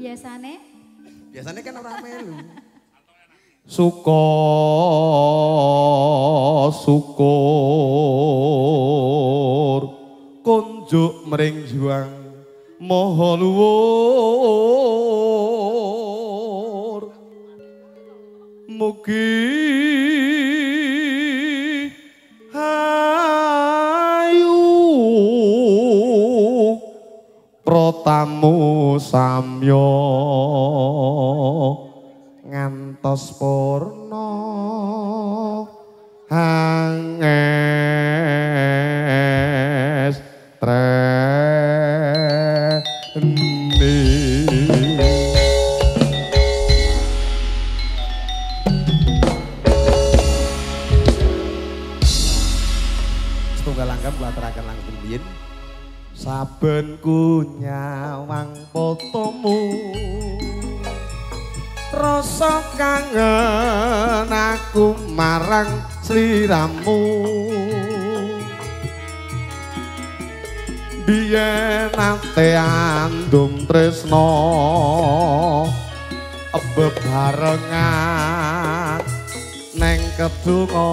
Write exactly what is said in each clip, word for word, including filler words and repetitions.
Biasane? Biasane kan orang melu. Suko, syukur, kunjuk mring juang, moho luwur. Mugi tamu samyo ngantos purna angestreni. Setunggal langkah kula aturaken langkung biyen. Saben ku nyawang potomu, rasa kangen aku marang sliramu. Biyen ate andum tresno bebarengan neng kedungo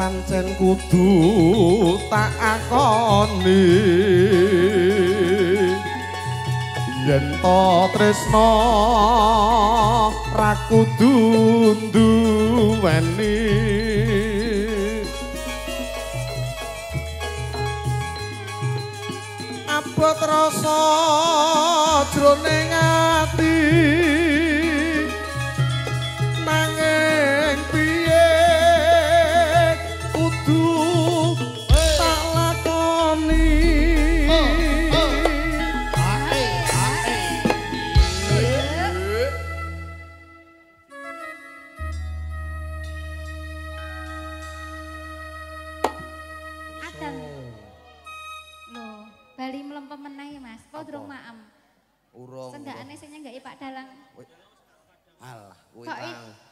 pancen kudu tak akoni yen to tresno ra kudu duweni abot rasa jroning ati nanging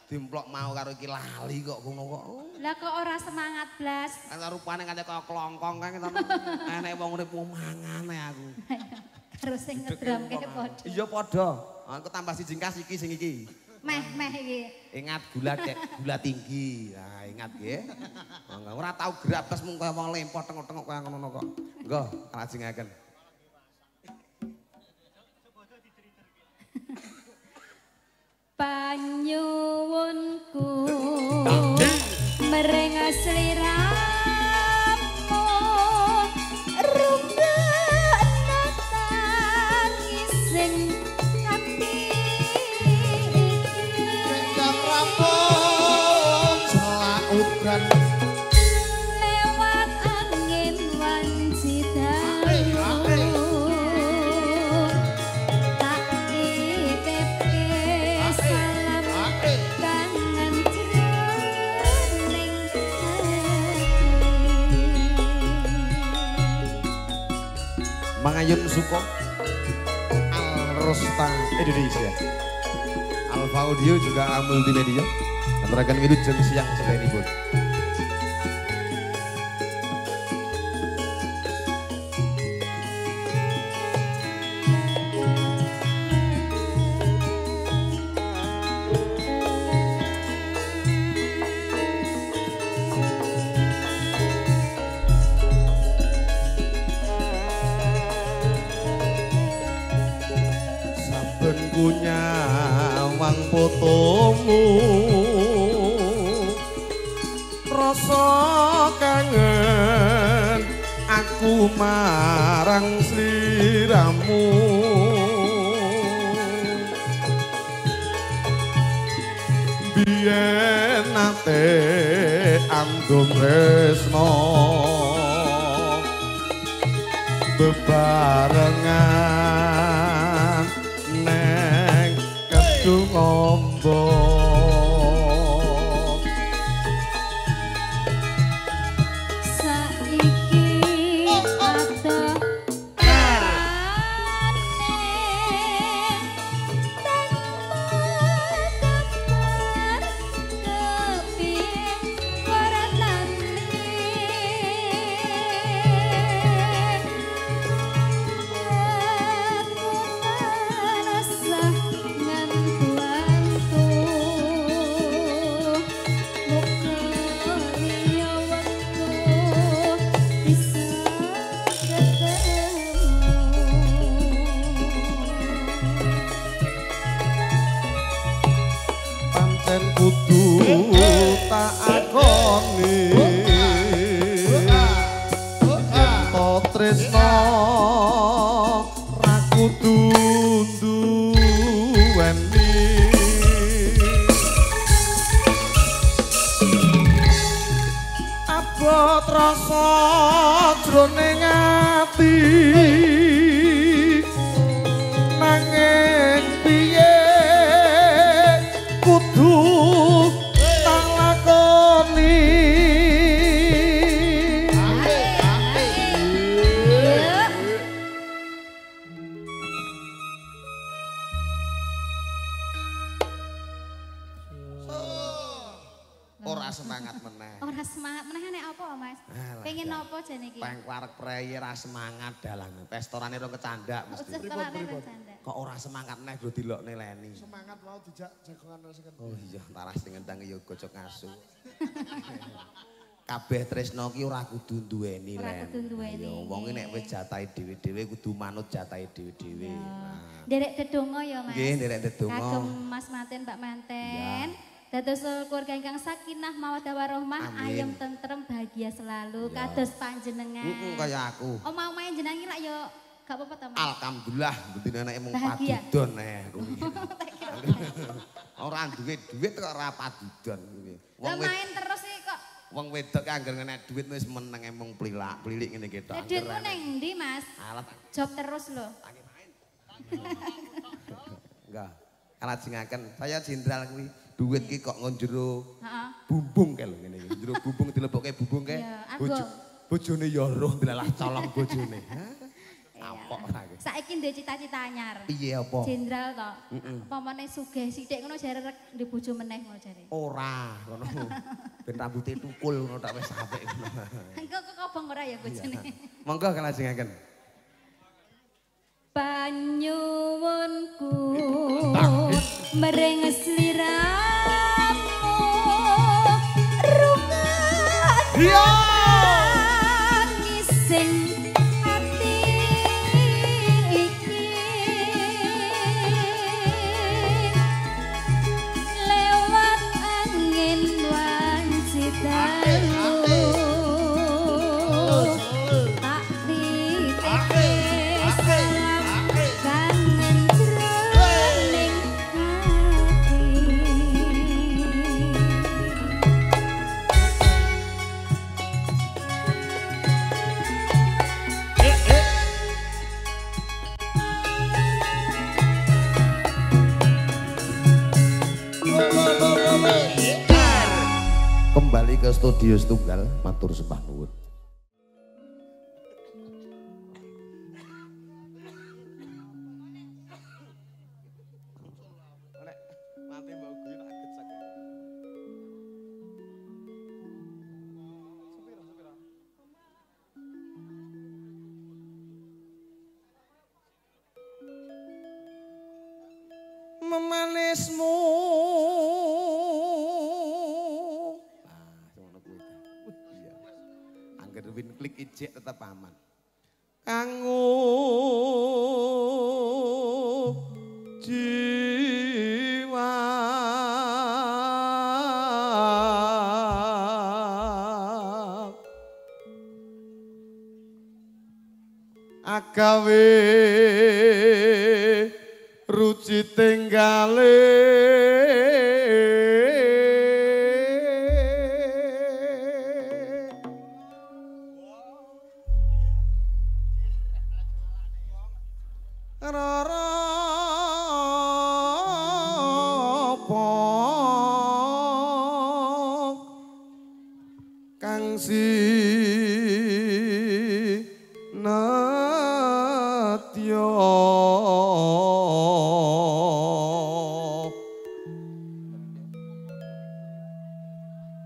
dimplok mau karo iki lali kok ngono kok. Lah kok ora semangat blas. Ana rupane kaya kelongkong kan enek wong urip mangane aku. Karo sing ngedramke padha. Iya padha. Aku tambah siji kas iki sing iki. Meh-meh iki. Ingat gula dek, gula tinggi. Nah, ingat nggih. Ora tau grabes mung kaya wong lempot tengok-tengok kaya ngono kok. Nggih, lajengaken. Panyuwunku mereng sliramu rupane tangis sing ati iki. Rampung salah udan Mangayun Suko, Alrosta Indonesia, Alfa Audio juga multimedia. Antarakan itu jam siang sedaya ini pun. Punya wang fotomu rasa kangen aku marang sliramu, biyen nate anggung resno bebarengan ngombo saiki ado rasa jroning ati nanging piye kudu tak lakoni. Ora semangat meneh. Ora semangat meneh nek apa, Mas? Pengen napa jane iki? Peng klarek preye ra semangat dalane. Pestorane ora kecandak mesti. Kok ora semangat meneh bro dilokne leni. Semangat mau dijak jagongan wis kene. Oh iya, taras sing ngendangi ya gocok ngasu. Kabeh tresno ki ora kudu duweni leni. Ora kudu duweni. Ya wong nek wis jatahe dhewe-dhewe kudu manut jatahe dhewe-dhewe. Nderek dedonga ya, Mas. Nggih, nderek dedonga. Kagem Mas Manten, Mbak Manten. Dados keluarga ingkang sakinah mawaddah warahmah, ayem tentrem bahagia selalu kados panjenengan. Heeh kaya aku. Omah-omahe jenengan iki lak yo gak apa-apa ta, Mas? Alhamdulillah bendine anake mung padudon ae. Ora duwe duit kok ora padudon kuwi. Wong main terus iki kok wong wedok angger ngenek duit wis meneng mung plilak-plilik ngene iki tok. Duitmu ning ndi, Mas? Job terus lho. Angger main. Enggak. Kalajengaken saya jenderal kuwi. Duit ki kok ngonjero bumbung kae lho ngene iki. Njero bumbung dilebokke bumbung kae. Bojo bojone ya roh dilalah colong bojone. Apok ra iki. Saiki ndek cita-cita anyar. Piye apa? Jenderal to. Pomone sugih sithik ngono jare rek ndek bojo meneh ngono jare. Ora, ngono. Ben rambuté tukul ngono tak wis apik ngono. Engko kok kobong ora ya bojone. Monggo kalajengaken. Panyuwunku mereng sliramu kembali ke studio setunggal matur sembah nuwun. tresmu. Angger win klik ijek tetap aman. Kanggo jiwa agawe ruci tenggale roropo kang sinatyo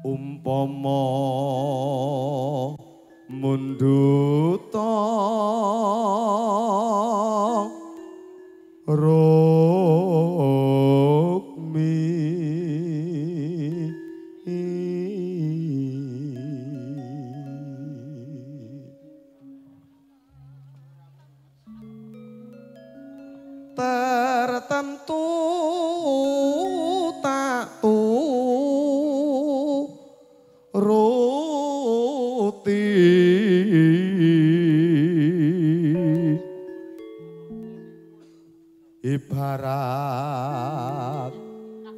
umpama munduta rukmi tertentu tak tu ruti ibarat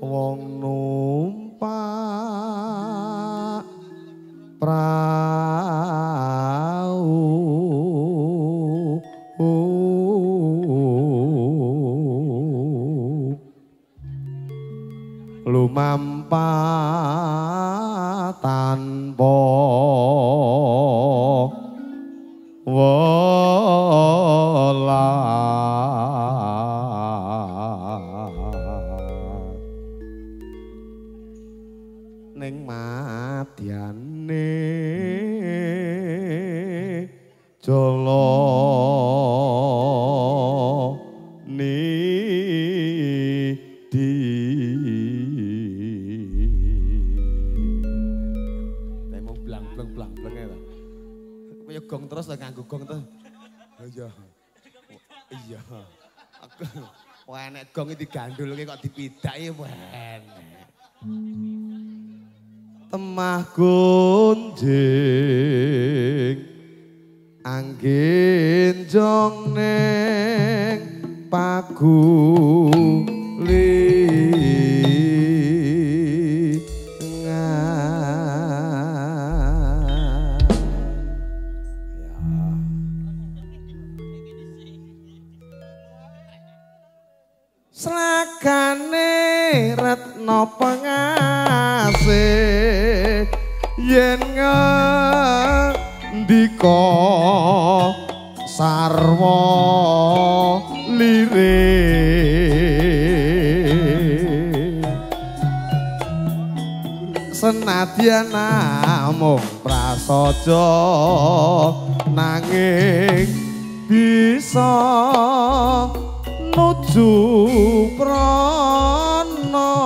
wong numpak prau lumampah tanpa ning madyane jala nidi temu blang blang blang blang ya kaya gong terus lah nganggo gong terus iya iya wah enek gong digandulke kok dipidhaki wah enek temah gunjing angin jong neng pagulingan ya. Slagane Retno Pengasih yen ngendika sarwa lirik senadyan namung prasaja nanging bisa nuju prana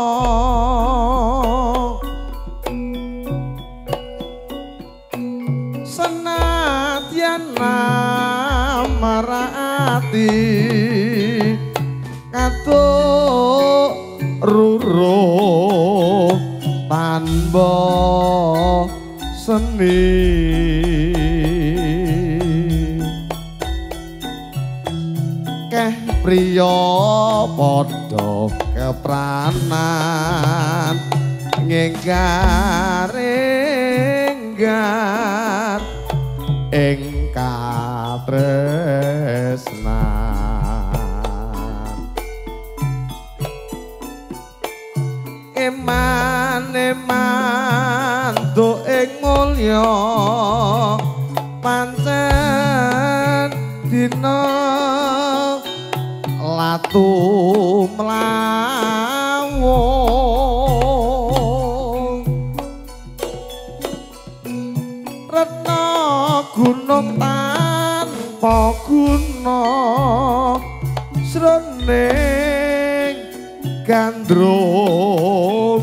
marati katuk ruruh tanpa seni keh priya padha kepranan ngenggar enggar ing katresnan eman eman do ing mulya pancen dina latu mlawung Retno gunung tanpa guna srene gandrung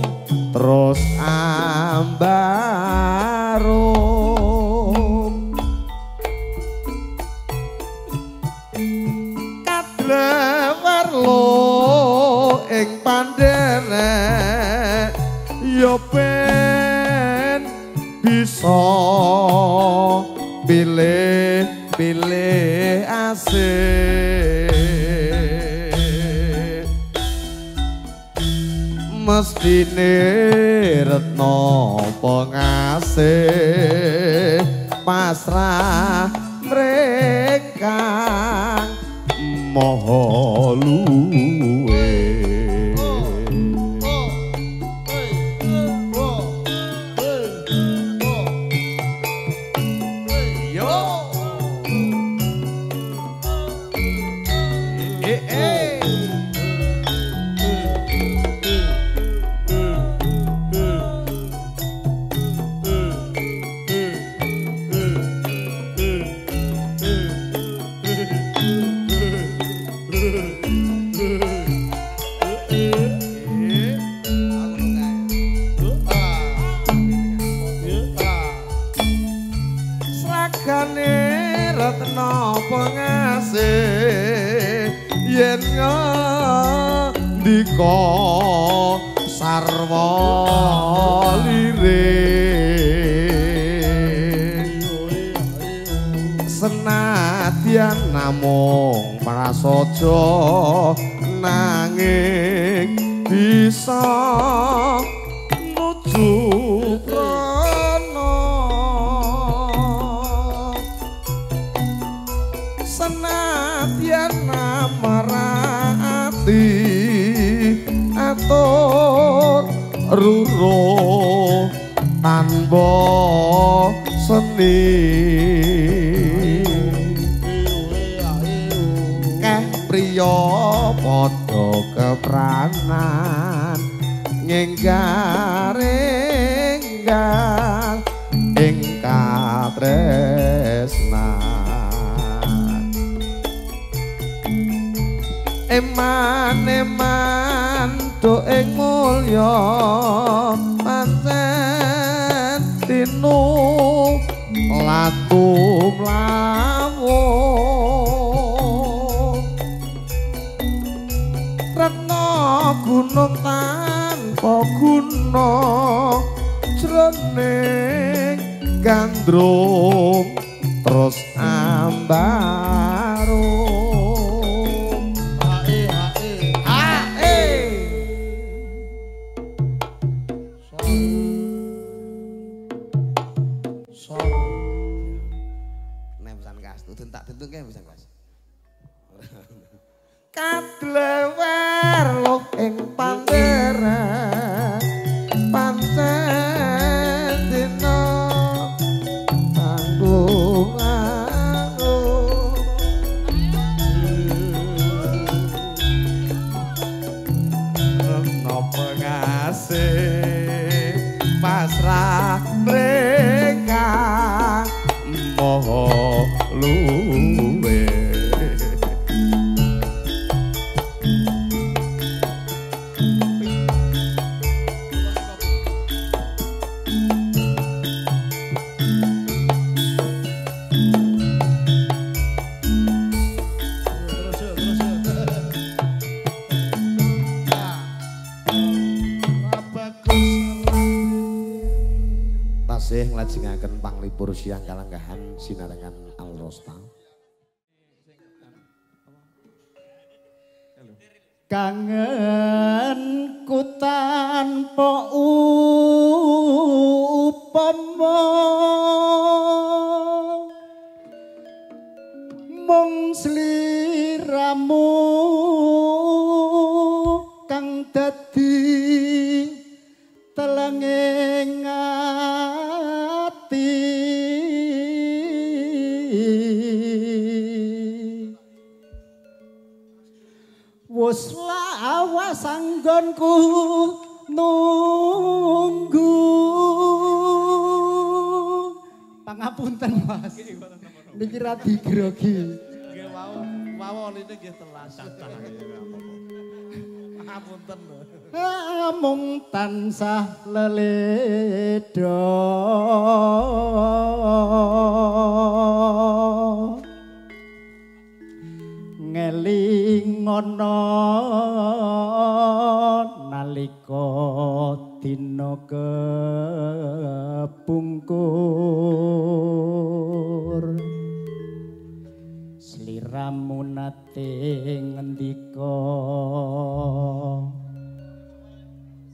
terus ambarung kadlewerlo ing pandene yo ben bisa pilih-pilih asih mestine retno pengasih pasrah mereka moho luwe namung prasaja nanging bisa nuju kono senadyan namrati atur ruruh tanpa seni yo padha kepranan nggenggar-enggar ing katresnan eman-eman do ing mulya pancen tinu laku mlawuh gunung tanpa guna jroning gandrung terus ambarung hae hae hae son son nek pisan kas dudun tak dentungke pisan kas kadlewer lo ing pandera pancen dina tanggung aku no pengasih pasrah mereka moho luwe ngelajengaken panglipur siang kalenggahan sinarengan Alrosta kangen ku tanpa upama mung sliramu kang dadi telenging wis lawas anggonku nunggu pangapunten Mas niki ra digrogi nggih wau wawon iki nggih telas Ngapunten lho. Mung tansah leleda ngelingana nalika dina kepungkur. Sliramu nate ngendika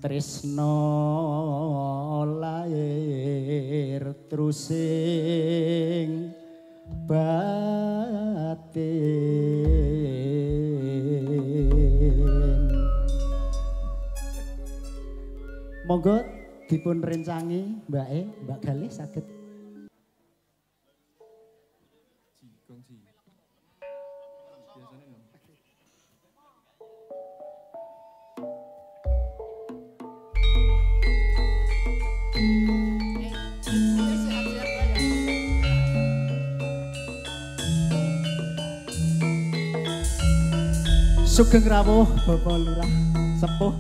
tresna lair trusing batin. Monggo dipun rencangi Mbak E, Mbak Galih saged. Sugeng rawuh Bapak Lurah Sepuh.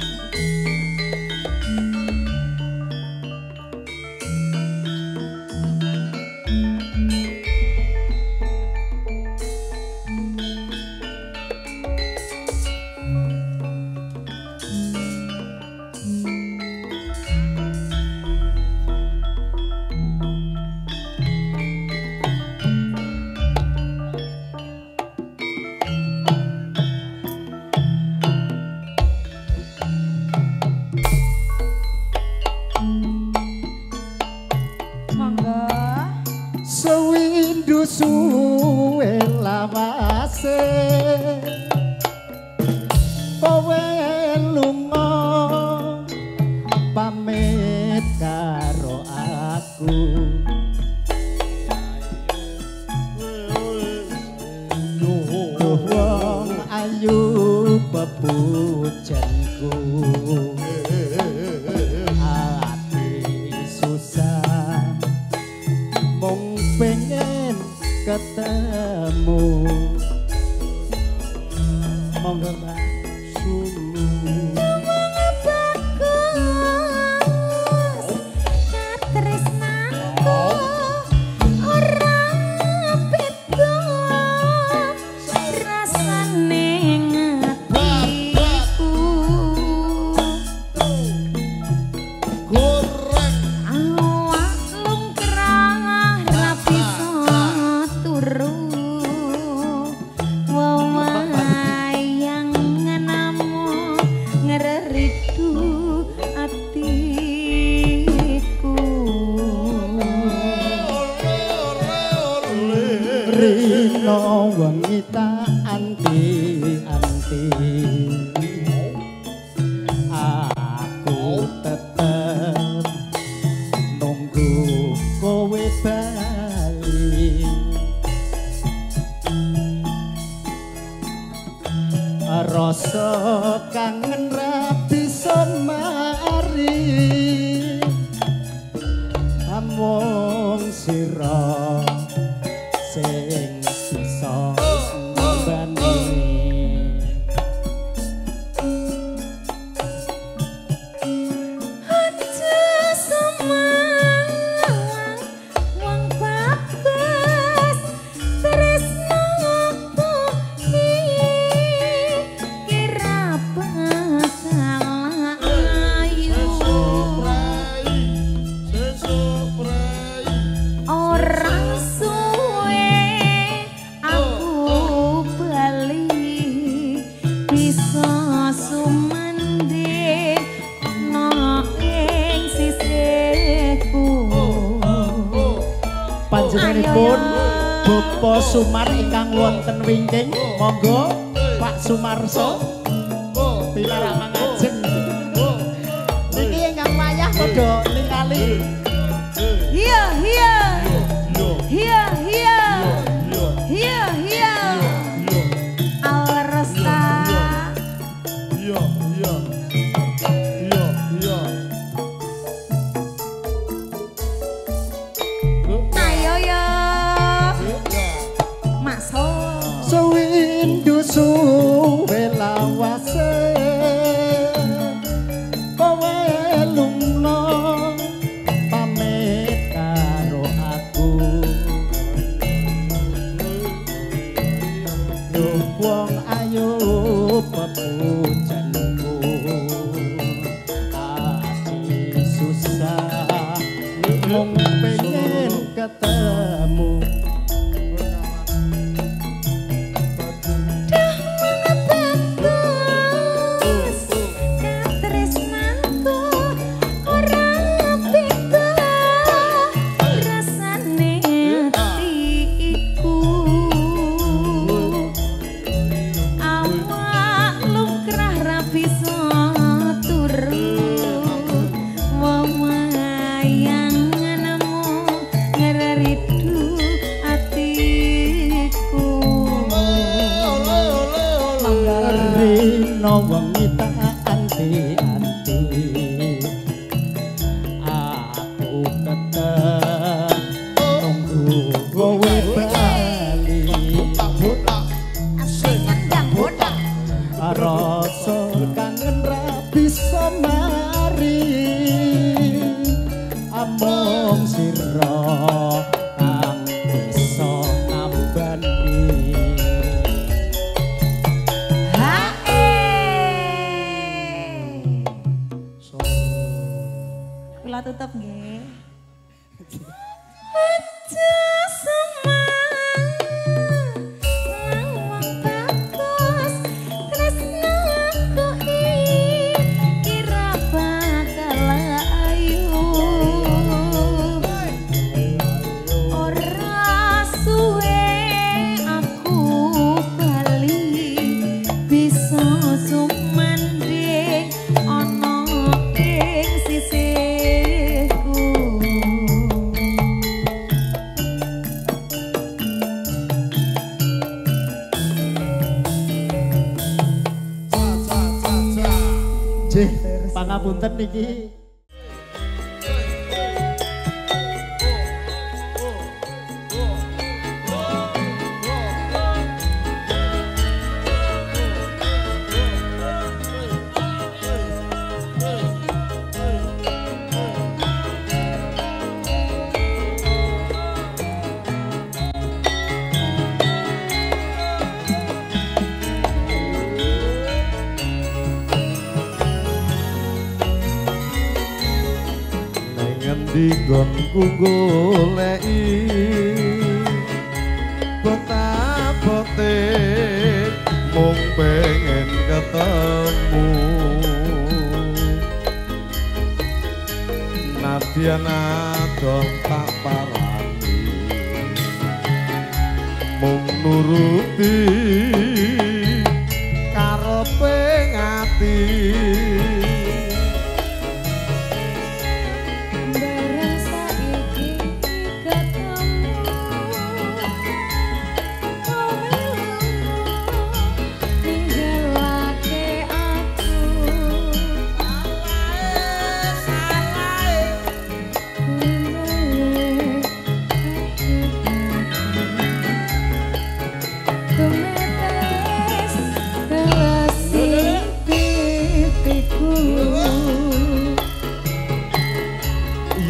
Sumar ingkang wonten wingking, monggo Pak Sumarso pilarak mangajeng niki ingkang wayah padha ningali hiya hiya hiya hiya hiya hiya Alrosta hiya hiya hiya hiya ayo yo suwindu suwe lawase wengi tak anti-anti aku tetep tunggu kowe bali. Botak asli ngendang botak rasa kangen ra bisa mari among sira. Tetap nggih. Aja semangat ngawang bagus tresnaku iki ra bakal ayu ora suwe aku bali bisa sumandhe ana ing sisi pangapunten niki. Dinggonku goleki botak-botik mung pengen ketemu nadyan adoh tak parani mung nuruti karepe ngati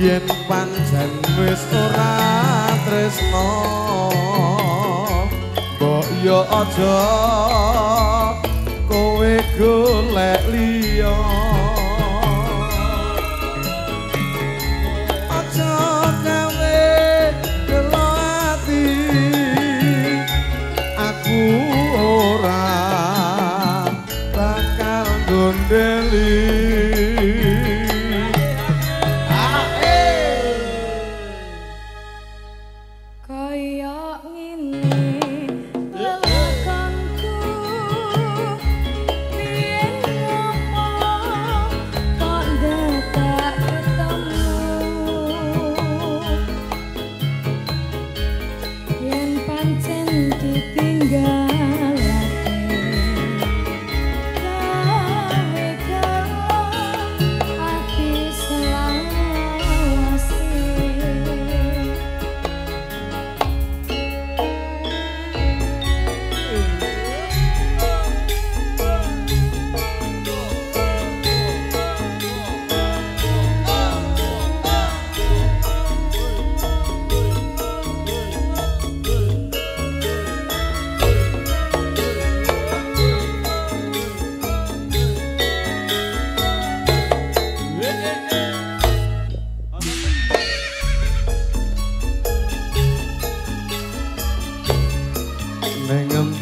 yen pancen wis ora tresno mbok yo aja kowe golek liya aja gawe delo ati aku ora bakal gondeli.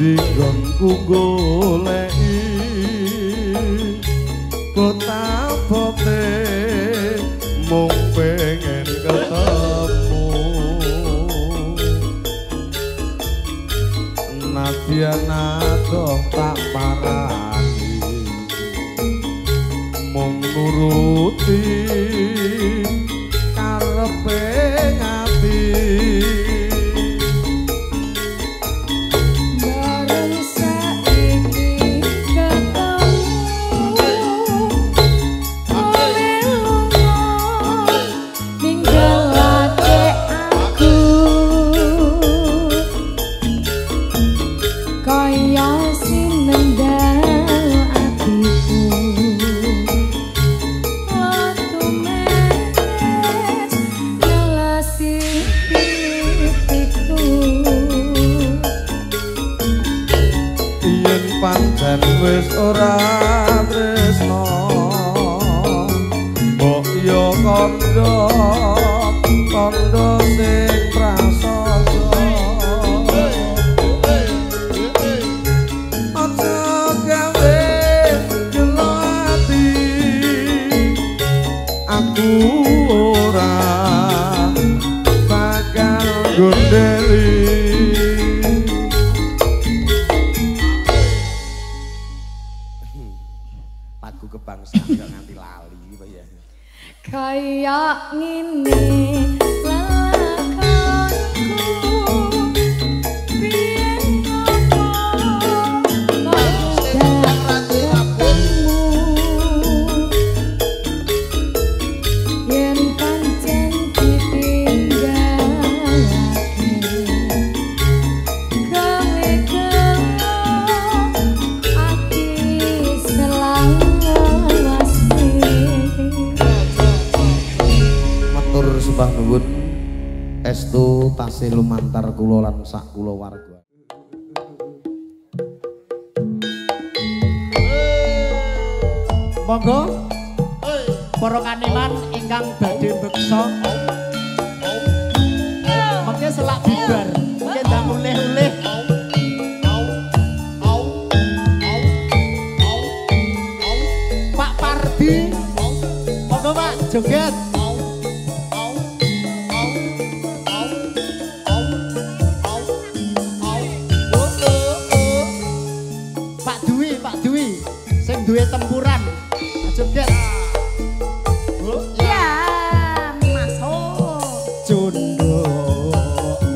Dinggonku goleki botak-bote mung pengen ketemu nadyan adoh tak parani mung nuruti karepe ngati bareng saiki ketemu. Lagu kebangsaan gak nganti lali Pak ya. Kayak ngini nuwun estu tasih lumantar kula lan sak kula warga. Monggo para kaniman ingkang badhe beksa mengke selak bibar mengke ndang ulih-ulih Pak Pardi. Monggo Pak joget duwe tempuran joget ya masuk jondo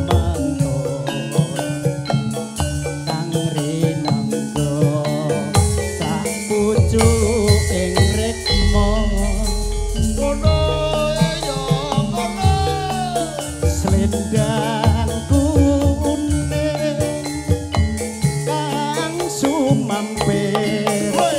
manto kang rinanggo sak pucuk ing rikmo ngono ya ngono slendangku uning kang sumampe monggo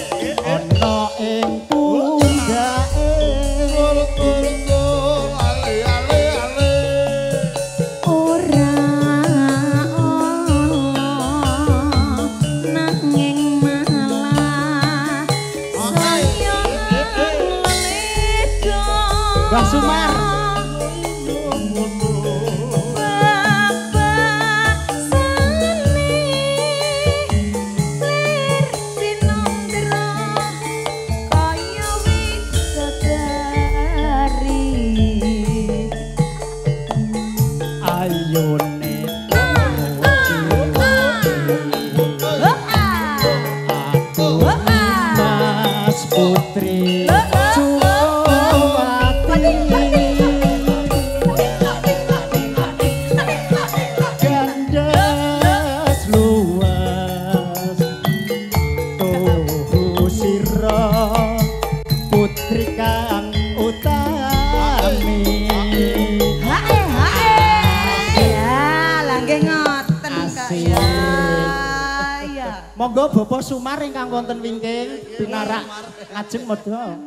Bapak Sumar ingkang wonten wingking pinarak ngajeng medha.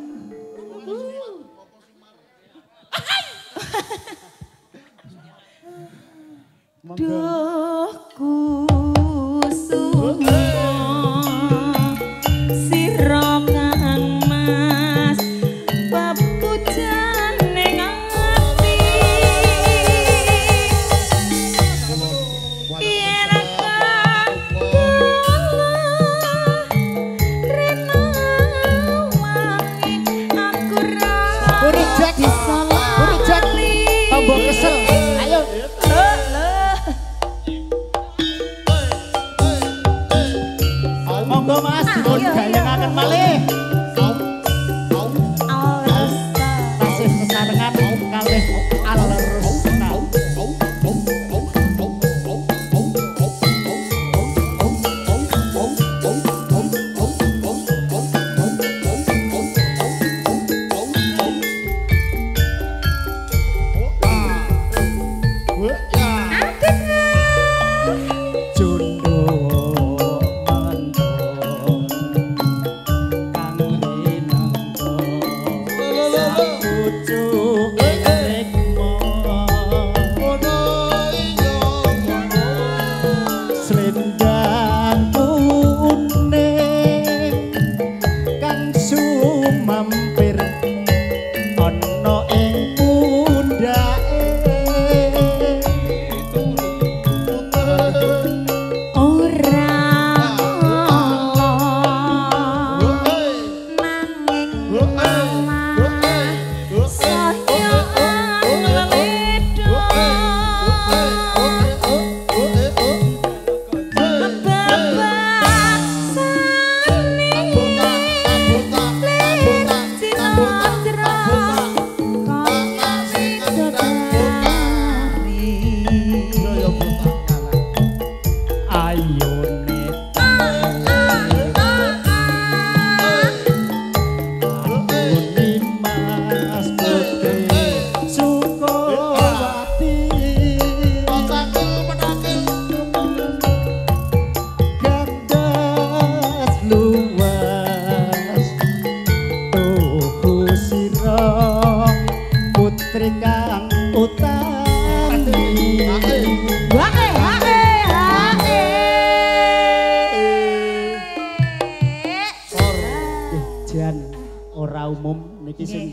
Duh kusuma sira kang mas bab kujane ngati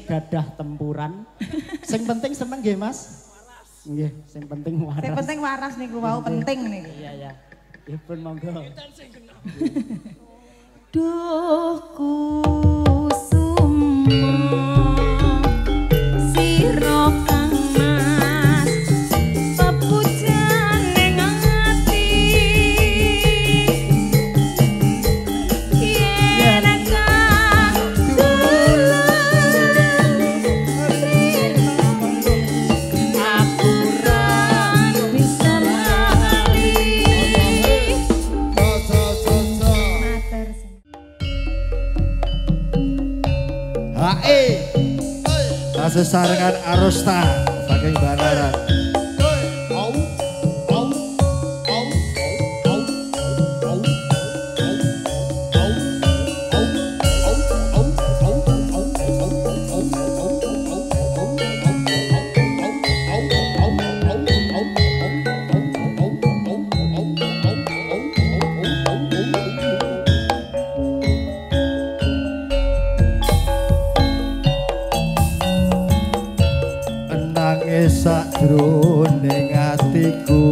gadah tempuran. Sing penting seneng nggih, Mas. Nggih, sing penting waras. Sing penting waras niku wau penting niku. Iya, iya. Nggih pun monggo. Duh kusuma sira kang mas pepujan ning ati yen kang dulur aku ora bisa lali matur hae. Sesarengan Arosta saking Banaran. Au, au, au, au, au, sakjroning atiku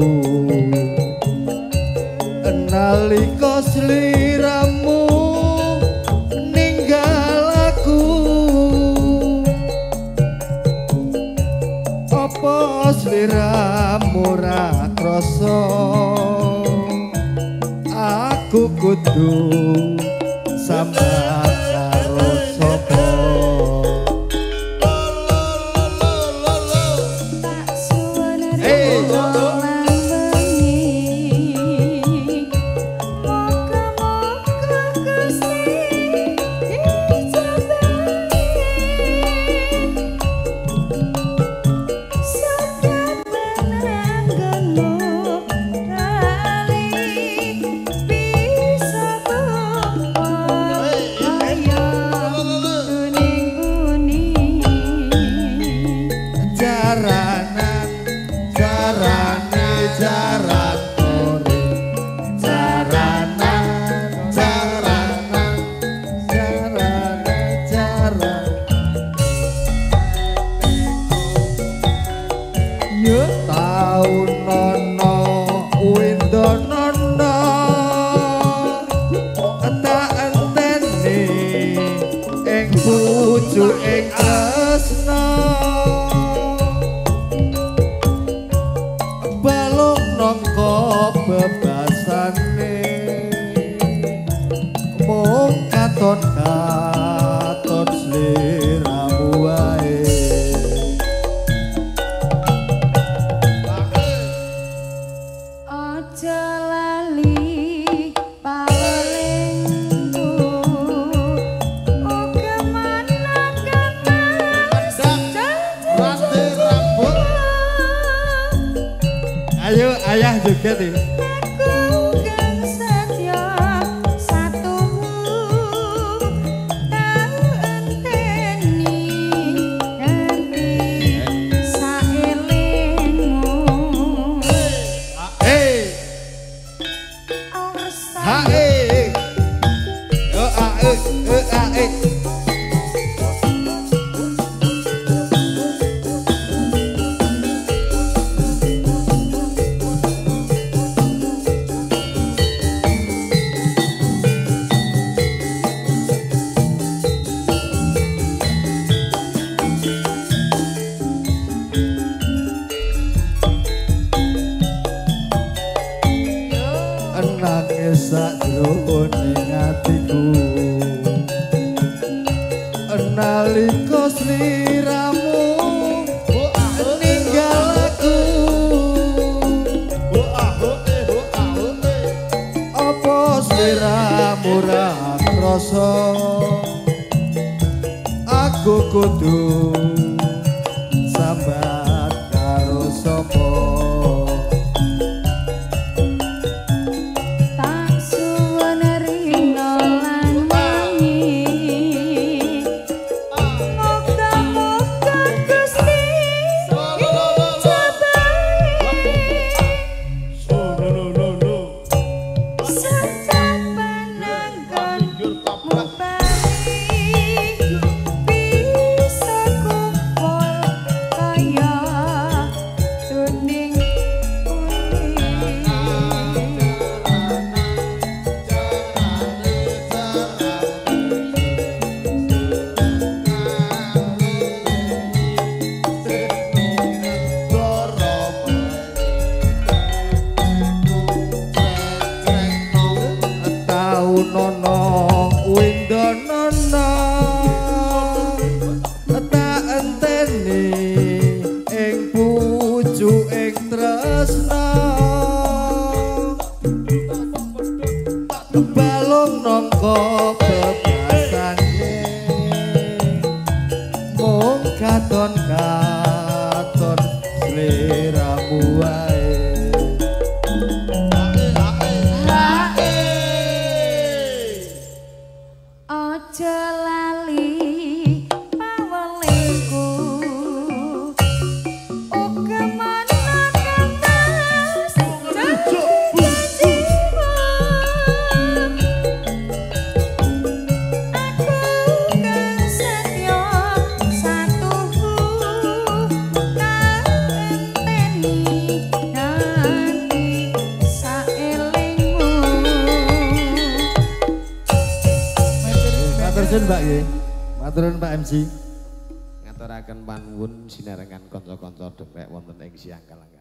nalika sliramu ninggal aku apa sliramu ra krasa aku kudu sambat karo sapa. Sampai menangkan monggo bebasane mung katon katon sliramu wae hae aja lali pawelingku uga menawa kantas maturun Pak nggih. Maturun Pak M C. Ngaturaken panuwun sinarengan kanca-kanca dhewek wonten ing Siang Kalang.